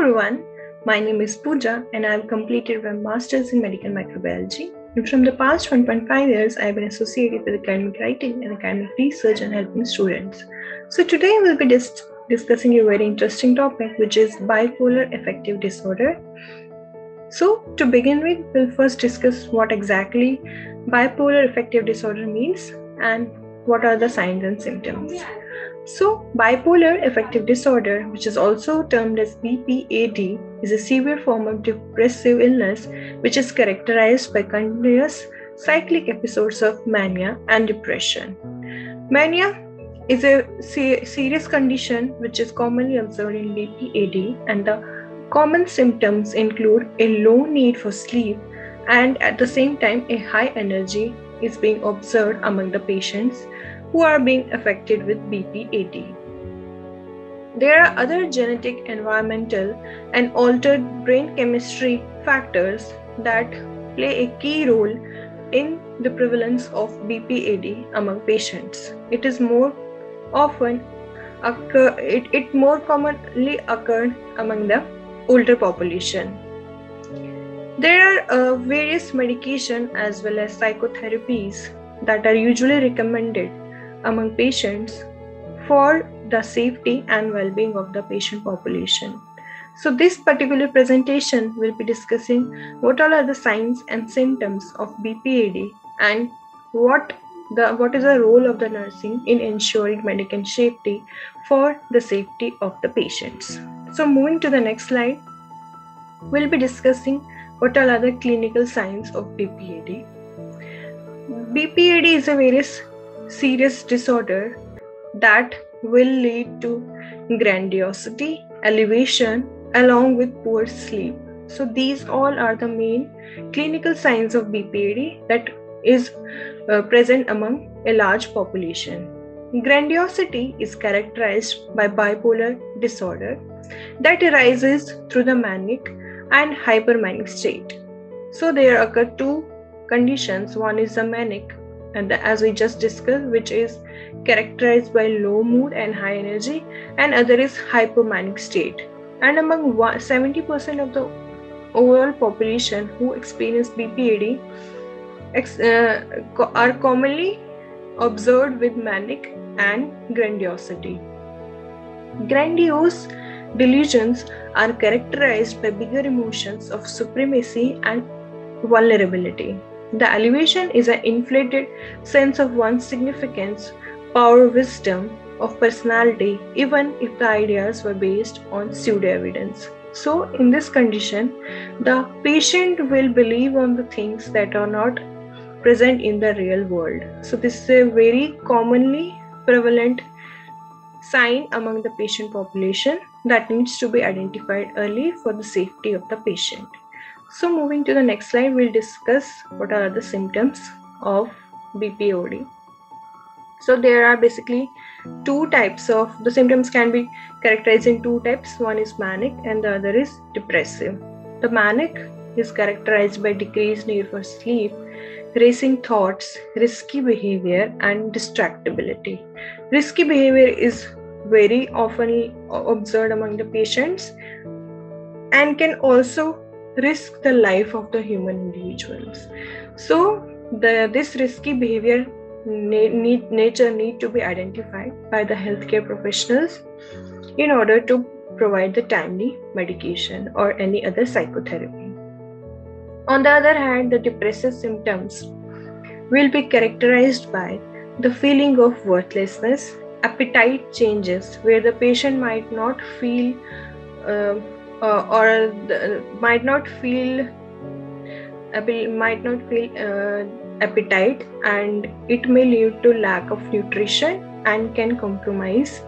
everyone, my name is Pooja and I have completed my Masters in Medical Microbiology, and from the past 1.5 years I have been associated with academic writing and academic research and helping students. So today we will be discussing a very interesting topic, which is bipolar affective disorder. So to begin with, we'll first discuss what exactly bipolar affective disorder means and what are the signs and symptoms. So, bipolar affective disorder, which is also termed as BPAD, is a severe form of depressive illness which is characterized by continuous cyclic episodes of mania and depression. Mania is a serious condition which is commonly observed in BPAD, and the common symptoms include a low need for sleep, and at the same time a high energy is being observed among the patients who are being affected with BPAD. There are other genetic, environmental, and altered brain chemistry factors that play a key role in the prevalence of BPAD among patients. It is more commonly occurred among the older population. There are various medications as well as psychotherapies that are usually recommended among patients for the safety and well-being of the patient population. So this particular presentation will be discussing what all are the signs and symptoms of BPAD and what is the role of the nursing in ensuring medical safety for the safety of the patients. So moving to the next slide, we'll be discussing what all are the clinical signs of BPAD. BPAD is a very serious disorder that will lead to grandiosity, elevation, along with poor sleep. So these all are the main clinical signs of BPAD that is present among a large population. Grandiosity is characterized by bipolar disorder that arises through the manic and hypermanic state. So there occur two conditions. One is the manic, and as we just discussed, which is characterized by low mood and high energy, and other is hypomanic state. And among 70% of the overall population who experience BPAD are commonly observed with manic and grandiosity. Grandiose delusions are characterized by bigger emotions of supremacy and vulnerability. The elevation is an inflated sense of one's significance, power, wisdom of personality, even if the ideas were based on pseudo-evidence. So in this condition, the patient will believe on the things that are not present in the real world. So this is a very commonly prevalent sign among the patient population that needs to be identified early for the safety of the patient. So moving to the next slide, we'll discuss what are the symptoms of BPAD. So there are basically two types of the symptoms, can be characterized in two types. One is manic and the other is depressive. The manic is characterized by decreased need for sleep, racing thoughts, risky behavior, and distractibility. Risky behavior is very often observed among the patients and can also risk the life of the human individuals. So this risky behavior need to be identified by the healthcare professionals in order to provide the timely medication or any other psychotherapy. On the other hand, the depressive symptoms will be characterized by the feeling of worthlessness, appetite changes where the patient might not feel appetite, and it may lead to lack of nutrition and can compromise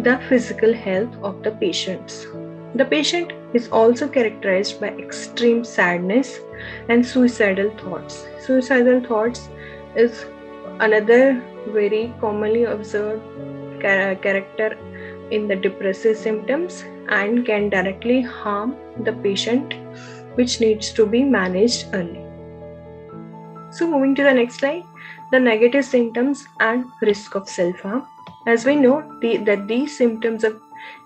the physical health of the patients. The patient is also characterized by extreme sadness and suicidal thoughts. Suicidal thoughts is another very commonly observed character in the depressive symptoms and can directly harm the patient, which needs to be managed early. So moving to the next slide, the negative symptoms and risk of self-harm. As we know that these symptoms of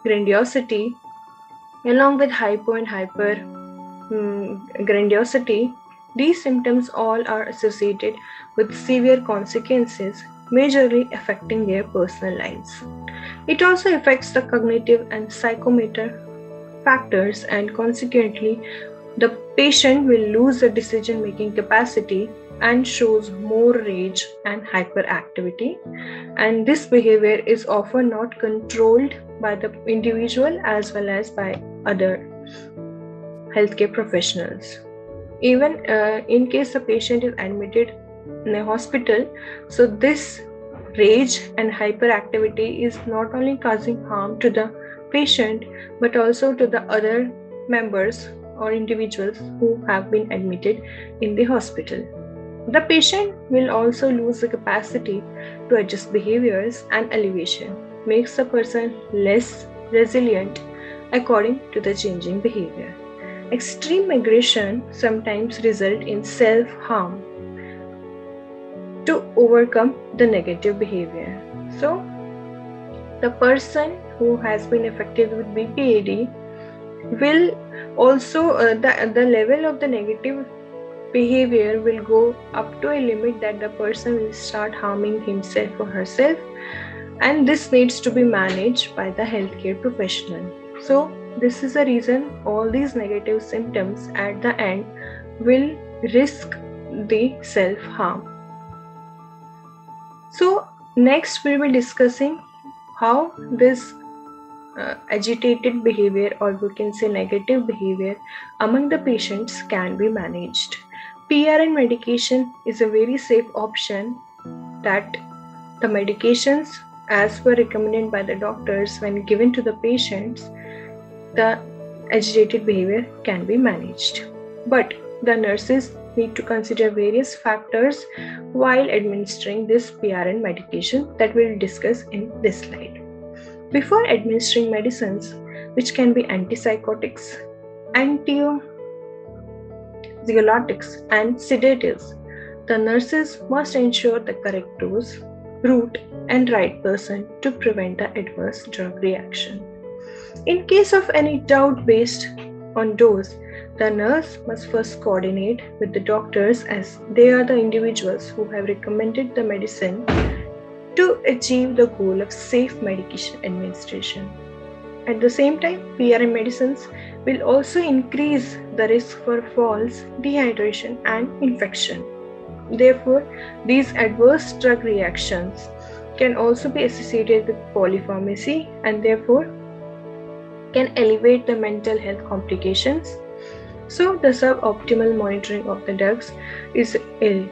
grandiosity along with hypo and hypergrandiosity, these symptoms all are associated with severe consequences, majorly affecting their personal lives. It also affects the cognitive and psychomotor factors, and consequently, the patient will lose the decision-making capacity and shows more rage and hyperactivity. And this behavior is often not controlled by the individual as well as by other healthcare professionals. Even in case the patient is admitted in a hospital, so this rage and hyperactivity is not only causing harm to the patient but also to the other members or individuals who have been admitted in the hospital. The patient will also lose the capacity to adjust behaviors, and elevation makes the person less resilient according to the changing behavior. Extreme aggression sometimes results in self-harm to overcome the negative behavior. So, the person who has been affected with BPAD will also, the level of the negative behavior will go up to a limit that the person will start harming himself or herself, and this needs to be managed by the healthcare professional. So this is the reason all these negative symptoms at the end will risk the self-harm. So next we will be discussing how this agitated behavior, or we can say negative behavior, among the patients can be managed. PRN medication is a very safe option, that the medications as were recommended by the doctors when given to the patients, the agitated behavior can be managed. But the nurses need to consider various factors while administering this PRN medication that we will discuss in this slide. Before administering medicines, which can be antipsychotics, antipsychotics and sedatives, the nurses must ensure the correct dose, route and right person to prevent the adverse drug reaction. In case of any doubt based on dose, the nurse must first coordinate with the doctors, as they are the individuals who have recommended the medicine to achieve the goal of safe medication administration. At the same time, PRN medicines will also increase the risk for falls, dehydration, and infection. Therefore, these adverse drug reactions can also be associated with polypharmacy, and therefore can elevate the mental health complications. So, the suboptimal monitoring of the drugs is a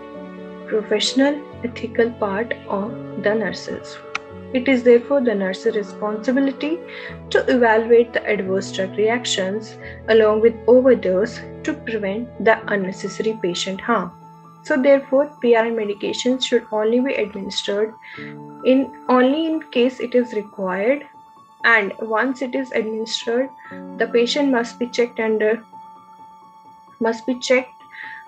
professional ethical part of the nurses. It is therefore the nurse's responsibility to evaluate the adverse drug reactions along with overdose to prevent the unnecessary patient harm. So therefore, PRN medications should only be administered only in case it is required, and once it is administered, the patient must be checked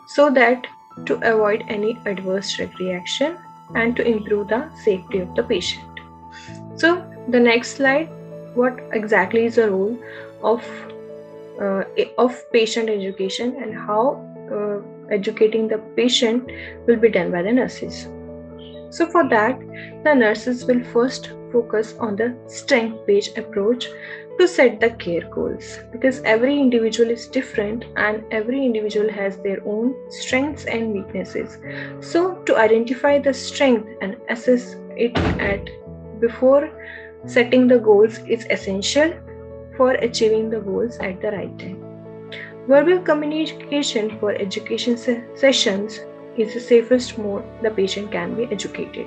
so that to avoid any adverse drug reaction and to improve the safety of the patient. So the next slide, what exactly is the role of patient education, and how educating the patient will be done by the nurses. So for that, the nurses will first focus on the strength-based approach to set the care goals, because every individual is different and every individual has their own strengths and weaknesses. So to identify the strength and assess it before setting the goals is essential for achieving the goals at the right time. Verbal communication for education sessions is the safest mode the patient can be educated,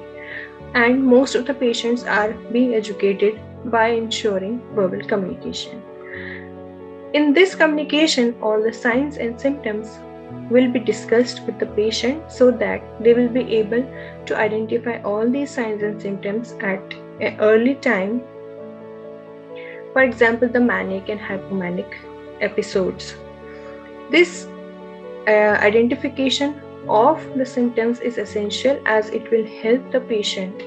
and most of the patients are being educated by ensuring verbal communication. In this communication, all the signs and symptoms will be discussed with the patient so that they will be able to identify all these signs and symptoms at an early time. For example, the manic and hypomanic episodes. This identification of the symptoms is essential, as it will help the patient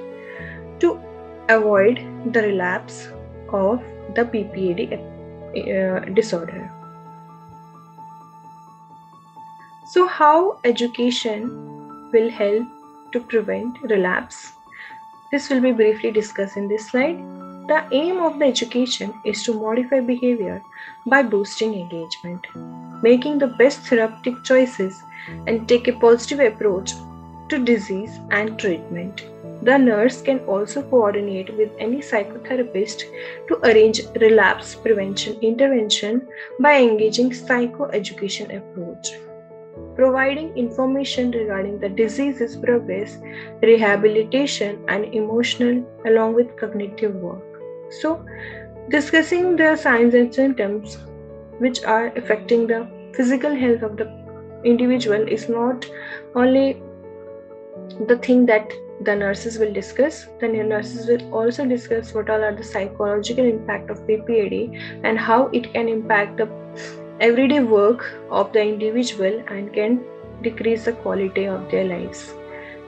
to avoid the relapse of the BPAD disorder. So how education will help to prevent relapse? This will be briefly discussed in this slide. The aim of the education is to modify behavior by boosting engagement, making the best therapeutic choices, and take a positive approach to disease and treatment. The nurse can also coordinate with any psychotherapist to arrange relapse prevention intervention by engaging psychoeducation approach, providing information regarding the disease's progress, rehabilitation, and emotional along with cognitive work. So, discussing the signs and symptoms which are affecting the physical health of the individual is not only the thing that the nurses will discuss. The nurses will also discuss what all are the psychological impact of BPAD and how it can impact the everyday work of the individual and can decrease the quality of their lives.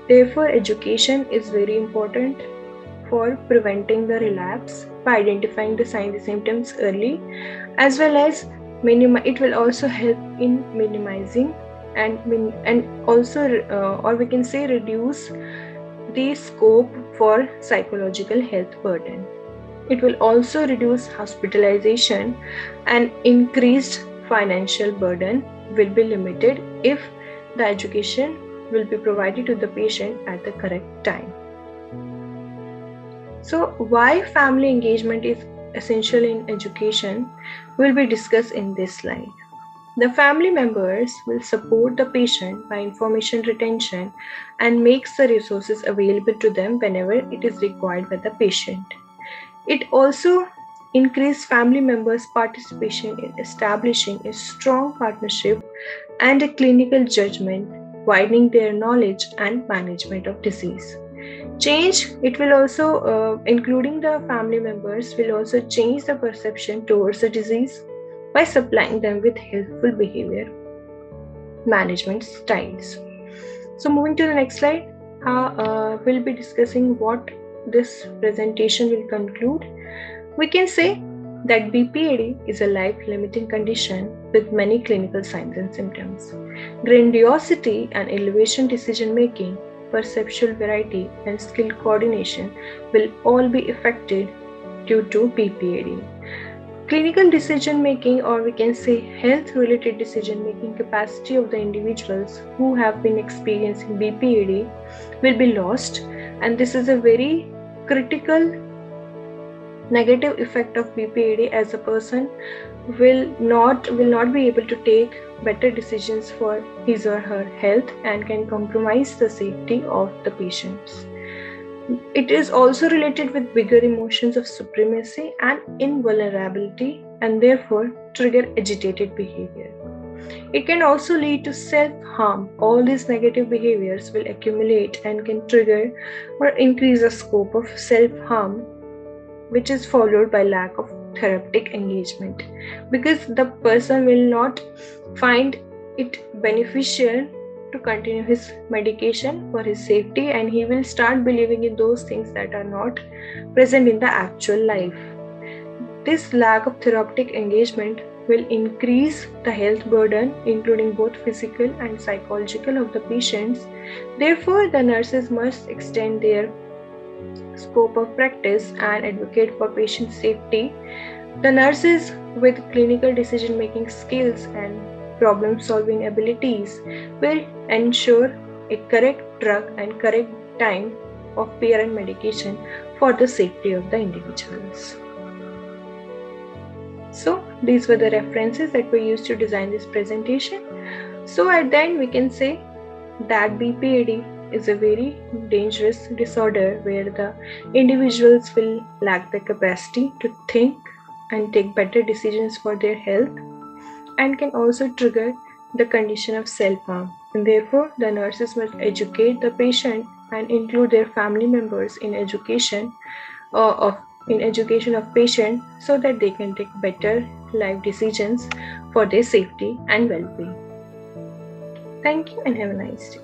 Therefore, education is very important for preventing the relapse by identifying the signs and symptoms early, as well as it will also help in minimizing and also or we can say reduce the scope for psychological health burden. It will also reduce hospitalization, and increased financial burden will be limited if the education will be provided to the patient at the correct time. So why family engagement is essential in education will be discussed in this slide. The family members will support the patient by information retention and makes the resources available to them whenever it is required by the patient. It also increases family members' participation in establishing a strong partnership and a clinical judgment, widening their knowledge and management of disease. It will also, including the family members, will also change the perception towards the disease by supplying them with helpful behavior management styles. So moving to the next slide, we'll be discussing what this presentation will conclude. We can say that BPAD is a life-limiting condition with many clinical signs and symptoms. Grandiosity and elevation decision-making, perceptual variety, and skill coordination will all be affected due to BPAD. Clinical decision-making, or we can say health-related decision-making capacity of the individuals who have been experiencing BPAD will be lost, and this is a very critical negative effect of BPAD, as a person will not be able to take better decisions for his or her health and can compromise the safety of the patients. It is also related with bigger emotions of supremacy and invulnerability, and therefore trigger agitated behavior. It can also lead to self-harm. All these negative behaviors will accumulate and can trigger or increase the scope of self-harm, which is followed by lack of therapeutic engagement, because the person will not find it beneficial to continue his medication for his safety, and he will start believing in those things that are not present in the actual life. This lack of therapeutic engagement will increase the health burden, including both physical and psychological of the patients. Therefore, the nurses must extend their scope of practice and advocate for patient safety. The nurses with clinical decision-making skills and problem-solving abilities will ensure a correct drug and correct time of peer and medication for the safety of the individuals. So these were the references that were used to design this presentation. So at the end, we can say that BPAD is a very dangerous disorder where the individuals will lack the capacity to think and take better decisions for their health, and can also trigger the condition of self-harm. And therefore, the nurses must educate the patient and include their family members in education of patient, so that they can take better life decisions for their safety and well-being. Thank you and have a nice day.